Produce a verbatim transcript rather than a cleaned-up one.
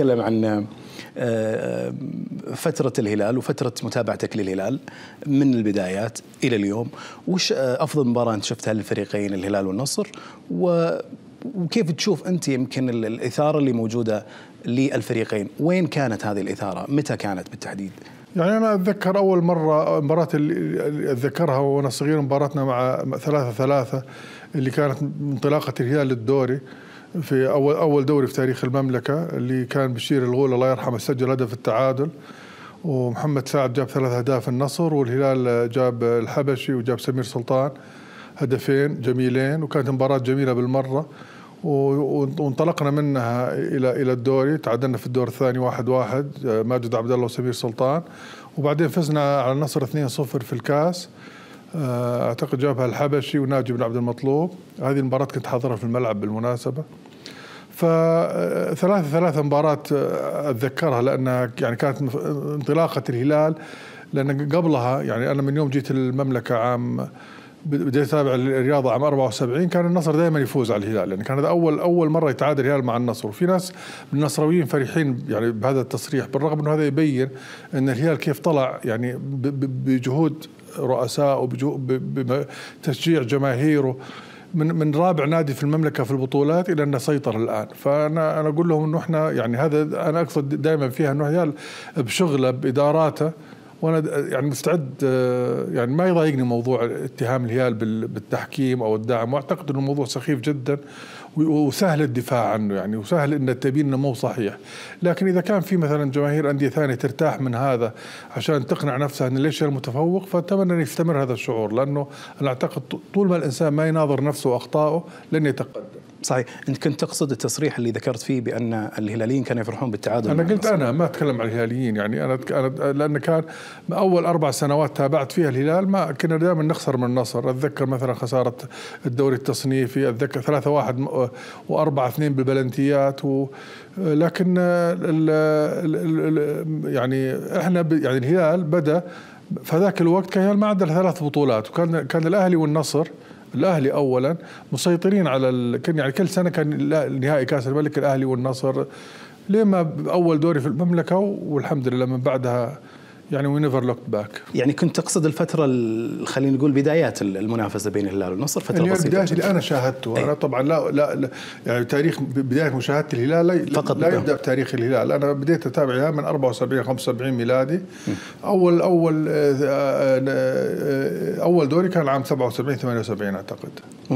نتكلم عن فترة الهلال وفترة متابعتك للهلال من البدايات إلى اليوم، وش أفضل مباراة أنت شفتها للفريقين الهلال والنصر، وكيف تشوف أنت يمكن الإثارة اللي موجودة للفريقين؟ وين كانت هذه الإثارة؟ متى كانت بالتحديد؟ يعني أنا أتذكر أول مرة مباراة اللي أتذكرها وأنا صغير، مباراتنا مع ثلاثة ثلاثة اللي كانت انطلاقة الهلال للدوري في أول أول دوري في تاريخ المملكة، اللي كان بشير الغول الله يرحمه سجل هدف التعادل، ومحمد سعد جاب ثلاث أهداف النصر، والهلال جاب الحبشي وجاب سمير سلطان هدفين جميلين، وكانت مباراة جميلة بالمرة، وانطلقنا منها إلى إلى الدوري، تعادلنا في الدور الثاني واحد واحد ماجد عبد الله وسمير سلطان، وبعدين فزنا على النصر اثنين صفر في الكاس، أعتقد جابها الحبشي وناجي بن عبد المطلوب. هذه المباراة كنت حاضرها في الملعب بالمناسبة. فثلاثة ثلاثة مباراة أتذكرها لأنها يعني كانت انطلاقة الهلال، لأن قبلها يعني أنا من يوم جيت المملكة عام بديت أتابع الرياضة عام أربعة وسبعين كان النصر دائما يفوز على الهلال، يعني كان هذا أول أول مرة يتعادل الهلال مع النصر، وفي ناس من النصراويين فرحين يعني بهذا التصريح، بالرغم أنه هذا يبين أن الهلال كيف طلع يعني بجهود رؤساء وبتشجيع جماهيره من من رابع نادي في المملكه في البطولات الى انه سيطر الان. فانا انا اقول لهم انه احنا يعني هذا انا اقصد دائما فيها انه الهلال بشغله باداراته، وانا يعني مستعد يعني ما يضايقني موضوع اتهام الهلال بالتحكيم او الدعم، واعتقد انه موضوع سخيف جدا وسهل الدفاع عنه يعني، وسهل ان تبين انه مو صحيح، لكن اذا كان في مثلا جماهير انديه ثانيه ترتاح من هذا عشان تقنع نفسها ان ليش المتفوق، فاتمنى ان يستمر هذا الشعور، لانه انا اعتقد طول ما الانسان ما يناظر نفسه واخطائه لن يتقدم. صحيح، انت كنت تقصد التصريح اللي ذكرت فيه بان الهلاليين كانوا يفرحون بالتعادل. انا قلت انا ما اتكلم عن الهلاليين، يعني انا انا لان كان اول اربع سنوات تابعت فيها الهلال ما كنا دائما نخسر من النصر، اتذكر مثلا خساره الدوري التصنيفي، اتذكر ثلاثة واحد وأربعة اثنين بالبلنتيات و... لكن ال... ال... يعني احنا ب... يعني الهلال بدا في ذاك الوقت كان الهلال ما عنده ثلاث بطولات، وكان كان الاهلي والنصر، الاهلي اولا مسيطرين على ال... كان يعني كل سنه كان نهائي كاس الملك الاهلي والنصر لما اول دوري في المملكه، والحمد لله من بعدها يعني وي نيفر لوك باك. يعني كنت تقصد الفتره خلينا نقول بدايات المنافسه بين الهلال والنصر، فتره بسيطه اللي انا شاهدته. أي. انا طبعا لا لا يعني تاريخ بدايه مشاهده الهلال لا, فقط لا يبدا بتاريخ الهلال، انا بديت اتابعها من أربعة وسبعين خمسة وسبعين ميلادي. م. اول اول اول دوري كان عام سبعة وسبعين ثمانية وسبعين اعتقد.